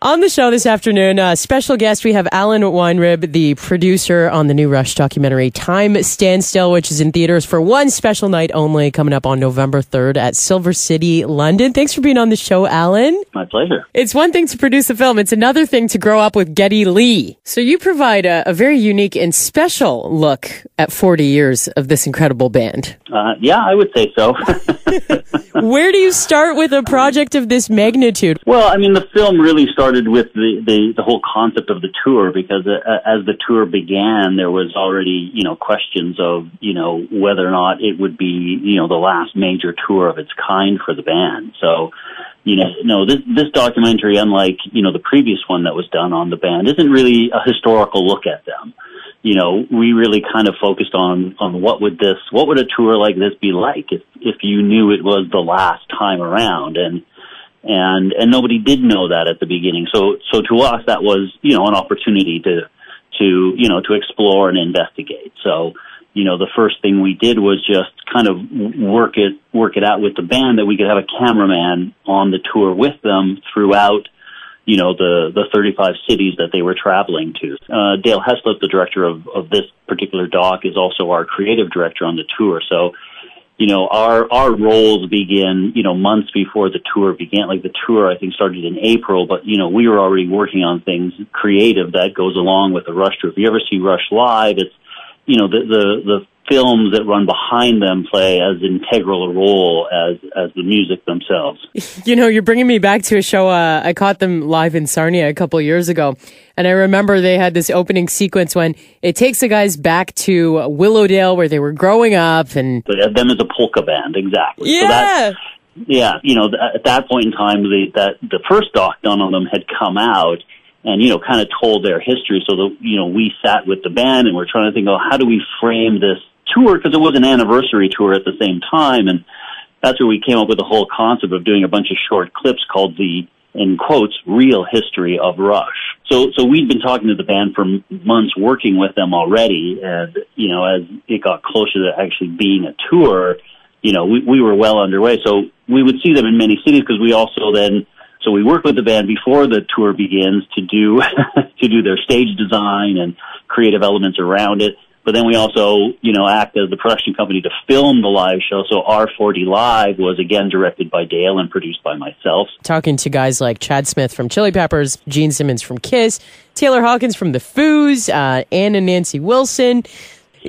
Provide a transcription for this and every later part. On the show this afternoon, special guest, we have Alan Weinrib, the producer on the new Rush documentary Time Stand Still, which is in theaters for one special night only, coming up on November 3rd at Silver City, London. Thanks for being on the show, Alan. My pleasure. It's one thing to produce a film. It's another thing to grow up with Geddy Lee. So you provide a very unique and special look at 40 years of this incredible band. Yeah, I would say so. Where do you start with a project of this magnitude? Well, I mean, the film really started with the whole concept of the tour, because as the tour began, there was already, questions of, whether or not it would be, the last major tour of its kind for the band. So, this documentary, unlike, the previous one that was done on the band, isn't really a historical look at them. We really kind of focused on what would a tour like this be like if you knew it was the last time around, and nobody did know that at the beginning. So to us that was, an opportunity to explore and investigate. So, the first thing we did was just kind of work it out with the band, that we could have a cameraman on the tour with them throughout the 35 cities that they were traveling to. Dale Heslip, the director of this particular doc, is also our creative director on the tour. So, our roles begin, months before the tour began. Like, the tour, I think, started in April, but, we were already working on things creative that goes along with the Rush tour. If you ever see Rush live, it's, the films that run behind them play as integral a role as the music themselves. You're bringing me back to a show. I caught them live in Sarnia a couple years ago, and I remember they had this opening sequence when it takes the guys back to Willowdale, where they were growing up, and them as a polka band, exactly. Yeah. So at that point in time, the first doc done on them had come out, and, kind of told their history. So, we sat with the band and we're trying to think, how do we frame this tour? Because it was an anniversary tour at the same time. And that's where we came up with the whole concept of doing a bunch of short clips called the, in quotes, real history of Rush. So we'd been talking to the band for months, working with them already. And, as it got closer to actually being a tour, we were well underway. So we would see them in many cities, because we also then, so we worked with the band before the tour begins to do to do their stage design and creative elements around it. But then we also, act as the production company to film the live show. So R40 Live was, again, directed by Dale and produced by myself. Talking to guys like Chad Smith from Chili Peppers, Gene Simmons from Kiss, Taylor Hawkins from The Foos, and Nancy Wilson.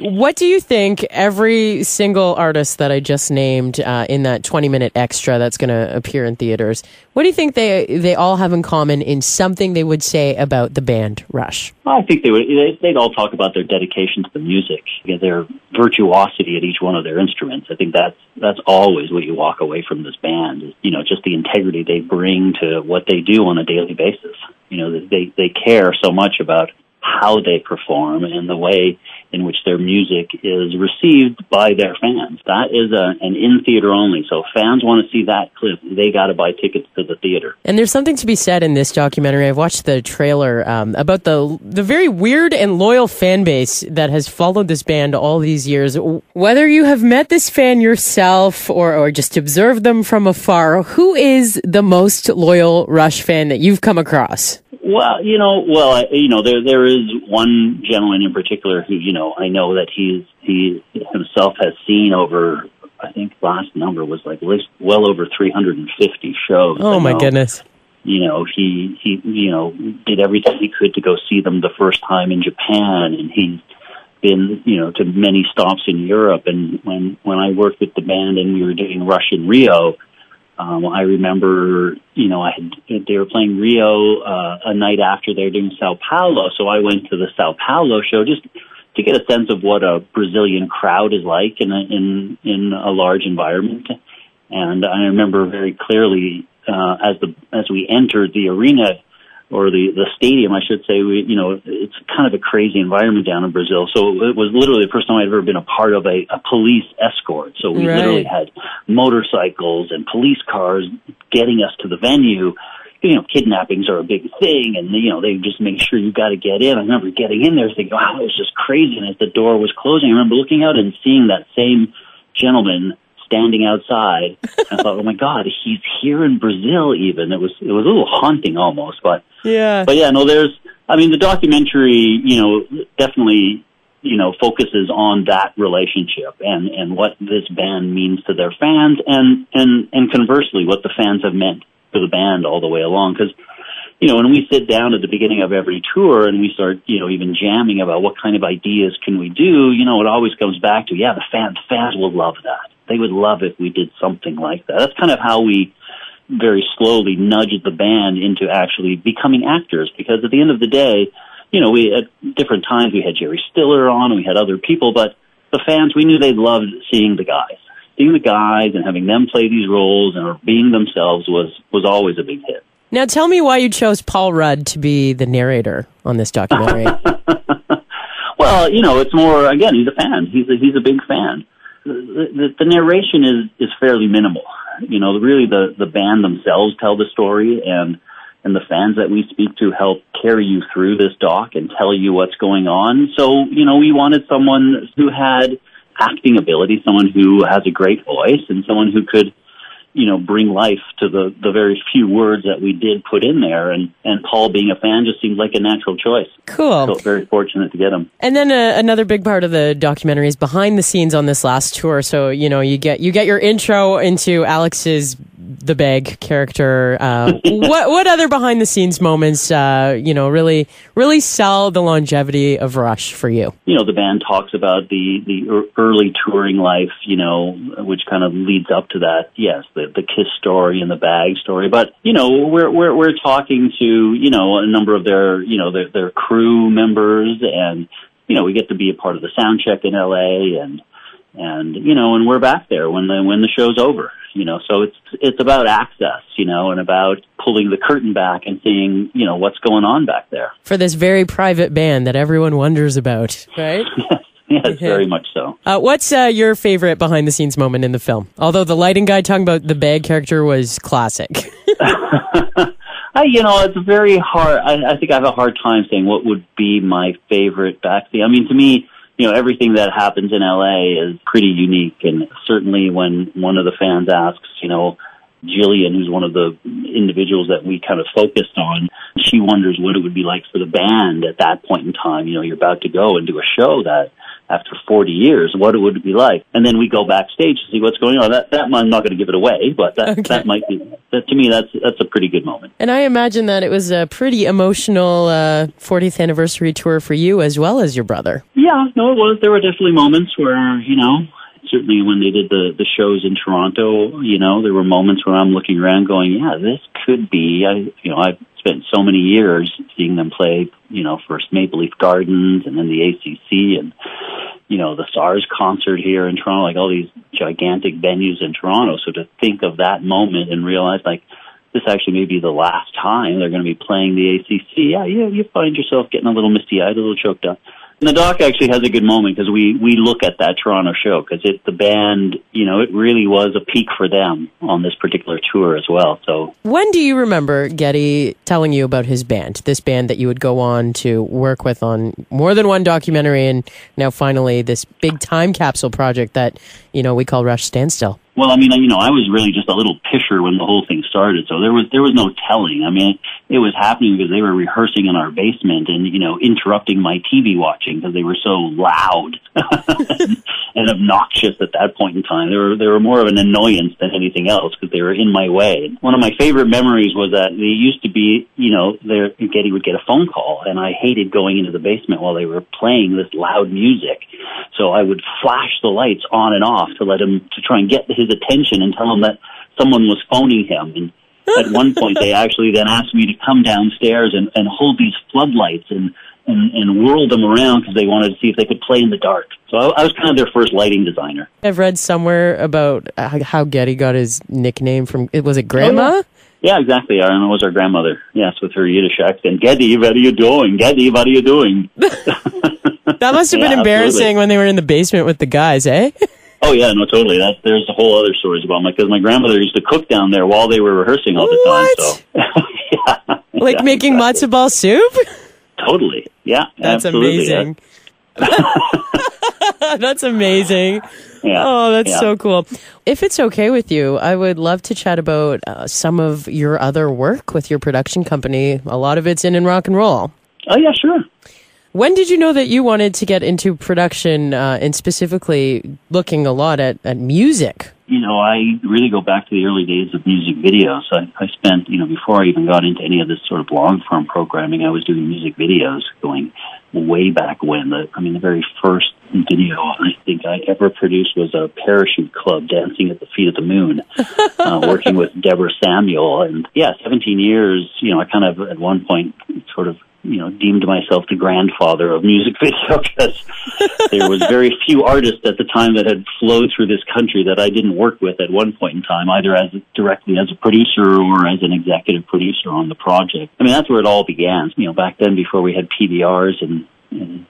What do you think every single artist that I just named in that 20-minute extra that's going to appear in theaters, what do you think they all have in common in something they would say about the band Rush? I think they'd all talk about their dedication to the music, their virtuosity at each one of their instruments. I think that's always what you walk away from this band, is, just the integrity they bring to what they do on a daily basis. They care so much about how they perform and the way in which their music is received by their fans. That is an in-theater only, so fans want to see that clip. They got to buy tickets to the theater. And there's something to be said in this documentary. I've watched the trailer about the very weird and loyal fan base that has followed this band all these years. Whether you have met this fan yourself or just observed them from afar, who is the most loyal Rush fan that you've come across? Well, there is one gentleman in particular who, I know that he himself has seen over, I think last number was like well over 350 shows. Oh my goodness. He did everything he could to go see them the first time in Japan, and he's been, to many stops in Europe. And when I worked with the band and we were doing Rush in Rio, I remember, they were playing Rio a night after they were doing São Paulo, so I went to the São Paulo show just to get a sense of what a Brazilian crowd is like in a large environment. And I remember very clearly as we entered the arena, or the stadium, I should say, it's kind of a crazy environment down in Brazil. So it was literally the first time I'd ever been a part of a police escort. So we literally had motorcycles and police cars getting us to the venue. Kidnappings are a big thing, and, they just make sure you got to get in. I remember getting in there thinking, wow, it was just crazy. And as the door was closing, I remember looking out and seeing that same gentleman standing outside. And I thought, oh my God, he's here in Brazil even. It was a little haunting almost, but yeah, no, I mean, the documentary, definitely, focuses on that relationship and what this band means to their fans and conversely, what the fans have meant to the band all the way along. Because, when we sit down at the beginning of every tour and we start, even jamming about what kind of ideas can we do, it always comes back to, yeah, the fans will love that. They would love if we did something like that. That's kind of how we very slowly nudged the band into actually becoming actors, because at the end of the day, we at different times we had Jerry Stiller on and we had other people, but the fans, we knew they loved seeing the guys and having them play these roles and being themselves was always a big hit. Now tell me why you chose Paul Rudd to be the narrator on this documentary. Well, it's more, again, he's a fan. He's a big fan. The narration is fairly minimal. Really the band themselves tell the story and the fans that we speak to help carry you through this doc and tell you what's going on. So, we wanted someone who had acting ability, someone who has a great voice, and someone who could, bring life to the very few words that we did put in there. And Paul, being a fan, just seemed like a natural choice. Cool. So very fortunate to get him. And then another big part of the documentary is behind the scenes on this last tour. So, you get your intro into Alex's the bag character. What other behind the scenes moments, really sell the longevity of Rush for you? The band talks about the early touring life, which kind of leads up to that. Yes, the Kiss story and the bag story. But we're talking to a number of their their crew members, and we get to be a part of the sound check in LA, and we're back there when the show's over. So it's about access, and about pulling the curtain back and seeing, what's going on back there. For this very private band that everyone wonders about, right? Yes, okay. Very much so. What's your favorite behind-the-scenes moment in the film? Although the lighting guy talking about the bag character was classic. It's very hard. I think I have a hard time saying what would be my favorite backstage. I mean, to me, everything that happens in LA is pretty unique, and certainly when one of the fans asks, Jillian, who's one of the individuals that we kind of focused on, she wonders what it would be like for the band at that point in time. You're about to go and do a show that after 40 years, what it would be like. And then we go backstage to see what's going on. That I'm not going to give it away, but that might be, to me, that's a pretty good moment. And I imagine that it was a pretty emotional 40th anniversary tour for you as well as your brother. Yeah, no, it was. There were definitely moments where, certainly when they did the shows in Toronto, there were moments where I'm looking around going, yeah, this could be, I've spent so many years seeing them play, first Maple Leaf Gardens and then the ACC and, the SARS concert here in Toronto, like all these gigantic venues in Toronto. So to think of that moment and realize, like, this actually may be the last time they're going to be playing the ACC. Yeah, you find yourself getting a little misty-eyed, a little choked up. And the doc actually has a good moment because we look at that Toronto show because the band, it really was a peak for them on this particular tour as well. So when do you remember Geddy telling you about his band, this band that you would go on to work with on more than one documentary and now finally this big time capsule project that, we call Rush Stand Still? Well, I mean, I was really just a little pisher when the whole thing started, so there was no telling. I mean, it was happening because they were rehearsing in our basement and, interrupting my TV watching because they were so loud and obnoxious at that point in time. They were more of an annoyance than anything else because they were in my way. One of my favorite memories was that they used to be, Geddy would get a phone call, and I hated going into the basement while they were playing this loud music. So I would flash the lights on and off to try and get his attention and tell him that someone was phoning him. And at one point, they actually then asked me to come downstairs and hold these floodlights and whirled them around because they wanted to see if they could play in the dark. So I was kind of their first lighting designer. I've read somewhere about how Geddy got his nickname from, was it Grandma? Oh, yeah. Yeah, exactly. I know it was our grandmother. Yes, with her Yiddish accent. Geddy, what are you doing? Geddy, what are you doing? That must have been embarrassing absolutely. When they were in the basement with the guys, eh? Oh, yeah, no, totally. There's a whole other stories about my, because my grandmother used to cook down there while they were rehearsing all the time. So. Yeah, like yeah, making exactly. Matzo ball soup? Totally. Yeah, that's absolutely. Amazing. That's amazing. Yeah. Oh, that's so cool. If it's okay with you, I would love to chat about some of your other work with your production company. A lot of it's in rock and roll. Oh, yeah, sure. When did you know that you wanted to get into production and specifically looking a lot at music? You know, I really go back to the early days of music videos. I spent, you know, before I even got into any of this sort of long-form programming, I was doing music videos going way back when. The very first video I think I ever produced was a Parachute Club, Dancing at the Feet of the Moon, working with Deborah Samuel. And, 17 years, you know, I kind of at one point sort of, you know, deemed myself the grandfather of music video because there was very few artists at the time that had flowed through this country that I didn't work with at one point in time, either as directly as a producer or as an executive producer on the project. I mean, that's where it all began. You know, back then before we had PVRs and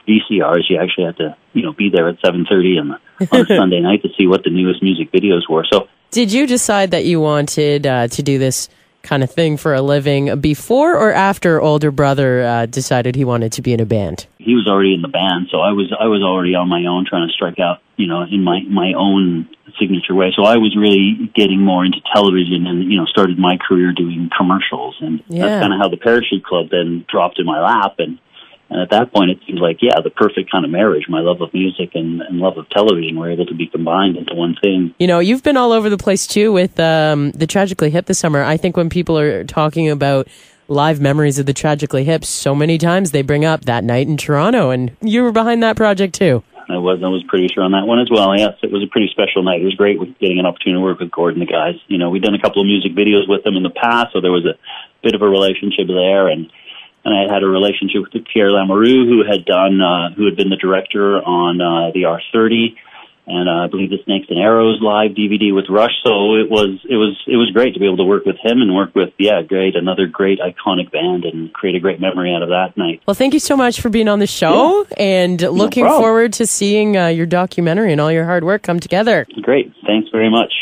VCRs, you actually had to, you know, be there at 7:30 on Sunday night to see what the newest music videos were. So, did you decide that you wanted to do this kind of thing for a living before or after older brother decided he wanted to be in a band? He was already in the band, so I was already on my own trying to strike out, you know, in my own signature way. So I was really getting more into television and, you know, started my career doing commercials. And that's kind of how the Parachute Club then dropped in my lap. And at that point, it seemed like, the perfect kind of marriage. My love of music and love of television were able to be combined into one thing. You know, you've been all over the place, too, with The Tragically Hip this summer. I think when people are talking about live memories of The Tragically Hip, so many times they bring up that night in Toronto, and you were behind that project, too. I was producer on that one as well. Yes, it was a pretty special night. It was great getting an opportunity to work with Gordon, the guys. You know, we'd done a couple of music videos with them in the past, so there was a bit of a relationship there, and I had a relationship with Pierre Lamoureux, who had been the director on the R30, and I believe the Snakes and Arrows Live DVD with Rush. So it was great to be able to work with him and work with another great iconic band and create a great memory out of that night. Well, thank you so much for being on the show, and looking forward to seeing your documentary and all your hard work come together. Great, thanks very much.